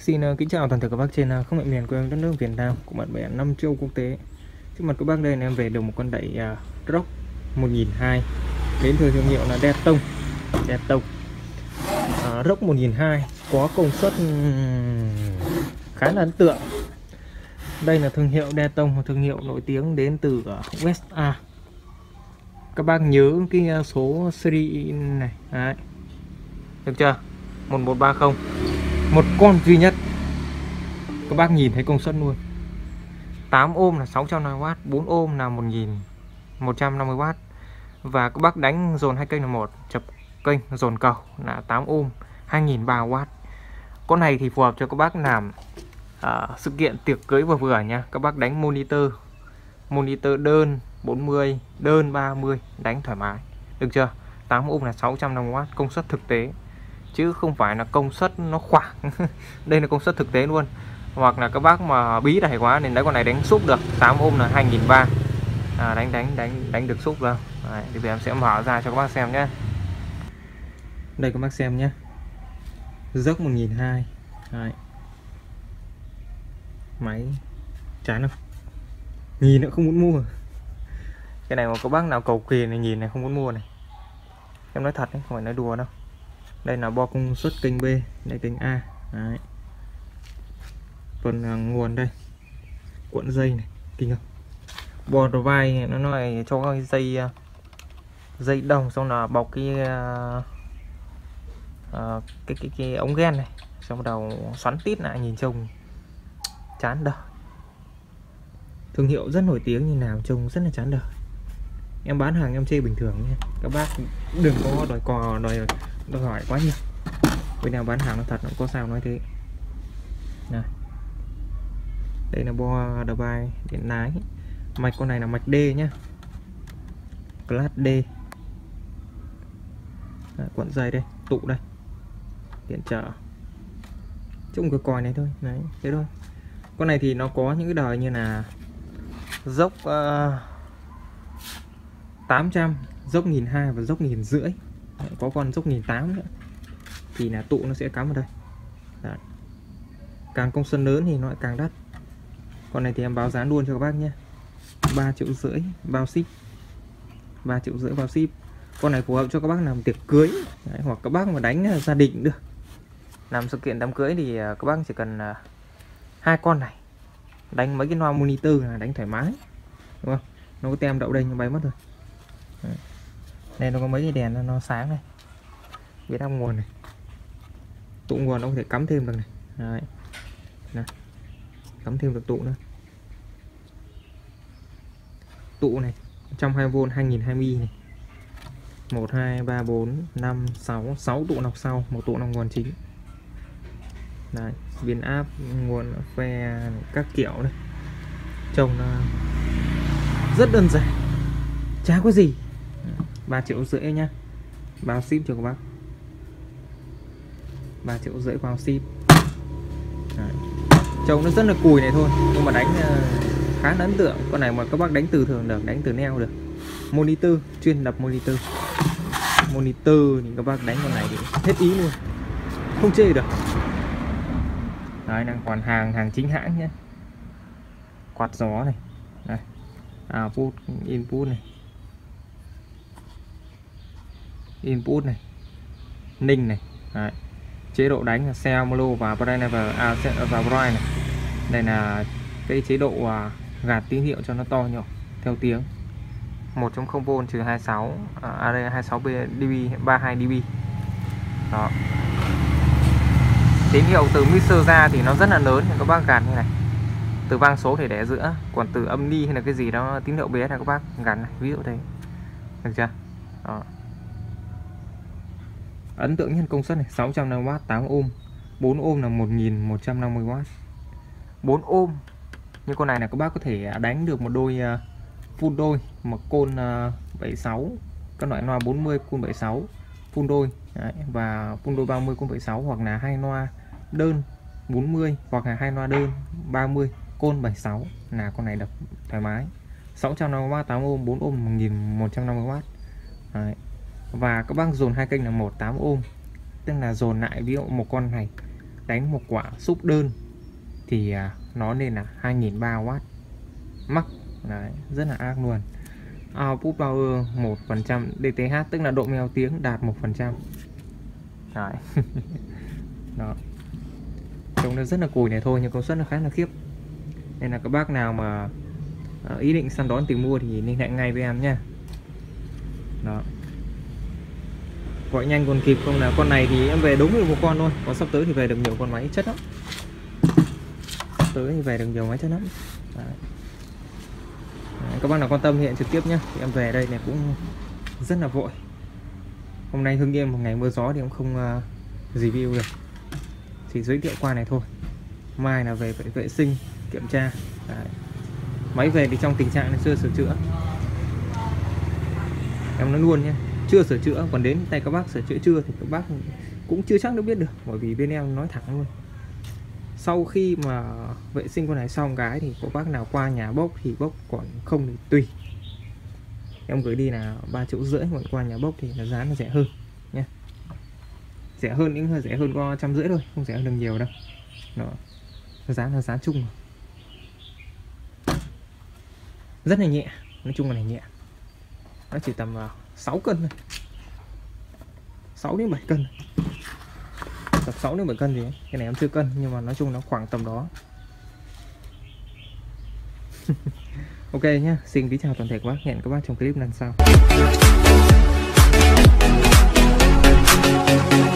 Xin kính chào toàn thể các bác trên khắp mọi miền quê hương đất nước Việt Nam của bạn bè năm châu quốc tế. Trước mặt các bác đây là em về được một con đẩy rock 1200 đến từ thương hiệu là Deton rock 1200 có công suất khá là ấn tượng. Đây là thương hiệu Deton, một thương hiệu nổi tiếng đến từ USA. Các bác nhớ cái số series này. Đấy. Được chưa? 1130. Một con duy nhất. Các bác nhìn thấy công suất luôn. 8 ôm là 650W, 4 ôm là 1150W. Và các bác đánh dồn hai kênh là một, chập kênh dồn cầu là 8 ôm 2003W. Con này thì phù hợp cho các bác làm sự kiện tiệc cưới vừa vừa nha. Các bác đánh monitor đơn 40, đơn 30 đánh thoải mái. Được chưa? 8 ôm là 650W, công suất thực tế chứ không phải là công suất nó khoảng. Đây là công suất thực tế luôn. Hoặc là các bác mà bí đẩy quá nên đấy, con này đánh súp được. 8 ôm là 2003. Đánh được súp rồi. Đấy, thì bây giờ em sẽ mở ra cho các bác xem nhé. Đây các bác xem nhé. Dốc 1200. Đấy. Máy chán không? Nhìn nữa không muốn mua. Cái này mà có bác nào cầu kỳ này nhìn này không muốn mua này. Em nói thật đấy, không phải nói đùa đâu. Đây là bo công suất kênh B, đây kênh A. Đấy. Phần nguồn đây. Cuộn dây này, kinh không? Bo đầu vai nó nói cho cái dây đồng, xong là bọc cái ống ghen này, xong đầu xoắn tít lại, nhìn trông chán đời. Thương hiệu rất nổi tiếng như nào trông rất là chán đời. Em bán hàng em chê bình thường nha. Các bác đừng có đòi hỏi quá nhiều. Bên nào bán hàng nó thật nó có sao nói thế. Này. Đây là bo đầu bài điện lái. Mạch con này là mạch D nhá. Class D. Đấy, cuộn dây đây, tụ đây. Điện trở. Chung cái còi này thôi, đấy, thế thôi. Con này thì nó có những cái đời như là dốc 800, dốc 1200 và dốc 1500. Có con dốc 1800 nữa thì là tụ nó sẽ cắm vào đây. Đấy. Càng công suất lớn thì nó lại càng đắt. Con này thì em báo giá luôn cho các bác nhé, 3,5 triệu bao ship. 3,5 triệu bao ship. Con này phù hợp cho các bác làm tiệc cưới. Đấy, hoặc các bác mà đánh gia đình được, làm sự kiện đám cưới thì các bác chỉ cần hai con này đánh mấy cái loa monitor là đánh thoải mái, đúng không? Nó có tem đậu đây nhưng bay mất rồi. Đấy. Này nó có mấy cái đèn nó sáng này, biết áp nguồn này, tụ nguồn nó có thể cắm thêm được này. Đấy. Này, cắm thêm được tụ nữa. Tụ này 120V 2020 này, 1 2 3 4 5 6 tụ nọc sau, một tụ nọc nguồn chính. Đấy, biến áp nguồn phe các kiểu này, trông rất đơn giản, chả có gì. 3,5 triệu nhá, bao ship cho các bác. 3,5 triệu bao ship. Đấy. Trông nó rất là cùi này thôi, nhưng mà đánh khá ấn tượng. Con này mà các bác đánh từ thường được, đánh từ neo được. Monitor, chuyên đập monitor. Monitor thì các bác đánh con này thì hết ý luôn, không chê được. Đấy, đang còn hàng chính hãng nhé. Quạt gió này, đây, output, input này. Input này, ninh này. Đấy. Chế độ đánh là xe molo và brine này. Đây là cái chế độ gạt tín hiệu cho nó to nhỏ theo tiếng. 1.0V trừ 26 26 dB 32 dB. Đó. Tín hiệu từ mixer ra thì nó rất là lớn, các bác gạt như này. Từ vang số thì để giữa, còn từ âm ni hay là cái gì đó tín hiệu bé là các bác gạt này, ví dụ thế. Được chưa? Đó. Ấn tượng nhất công suất này, 650W, 8 ôm, 4 ôm là 1150W. 4 ôm. Như con này là các bác có thể đánh được một đôi full đôi, một côn 76, các loại loa 40 côn 76, full đôi. Đấy, và full đôi 30 côn 76, hoặc là hai loa đơn 40 hoặc là hai loa đơn 30 côn 76 là con này đập thoải mái. 650W, 8 ôm, 4 ôm 1150W. Đấy. Và các bác dồn hai kênh là 1, 8 ôm, tức là dồn lại ví dụ một con này đánh một quả xúc đơn thì nó nên là 2003W, mắc đấy, rất là ác luôn. Output power 1% DTH, tức là độ mèo tiếng đạt 1%. Đấy. Đó. Trông nó rất là cùi này thôi, nhưng công suất nó khá là khiếp. Nên là các bác nào mà ý định săn đón tìm mua thì liên hệ ngay với em nha. Đó. Gọi nhanh còn kịp không là con này thì em về đúng được một con thôi, còn sắp tới thì về được nhiều con máy chất lắm. Sắp tới thì về được nhiều máy chất lắm. Đấy. Đấy, các bác nào quan tâm hiện trực tiếp nhé, thì em về đây này cũng rất là vội. Hôm nay hưng yên một ngày mưa gió thì em không review được, chỉ giới thiệu qua này thôi. Mai là về vệ sinh kiểm tra. Đấy. Máy về thì trong tình trạng là chưa sửa chữa, em nói luôn nhé, chưa sửa chữa, còn đến tay các bác sửa chữa chưa thì các bác cũng chưa chắc đã biết được, bởi vì bên em nói thẳng luôn. Sau khi mà vệ sinh con này xong cái thì có bác nào qua nhà bốc thì bốc, còn không thì tùy. Em gửi đi là 3,5 triệu, còn qua nhà bốc thì nó giá nó rẻ hơn nhé. Rẻ hơn, những hơi rẻ hơn có 150 thôi, không rẻ hơn được nhiều đâu. Đó. Giá là giá chung. Rất là nhẹ, nói chung là này nhẹ. Nó chỉ tầm 6 cân thôi. 6 đến 7 cân. Tập 6 đến 7 cân thì cái này em chưa cân, nhưng mà nói chung nó khoảng tầm đó. Ok nhá, xin kính chào toàn thể các bác, hẹn các bác trong clip lần sau.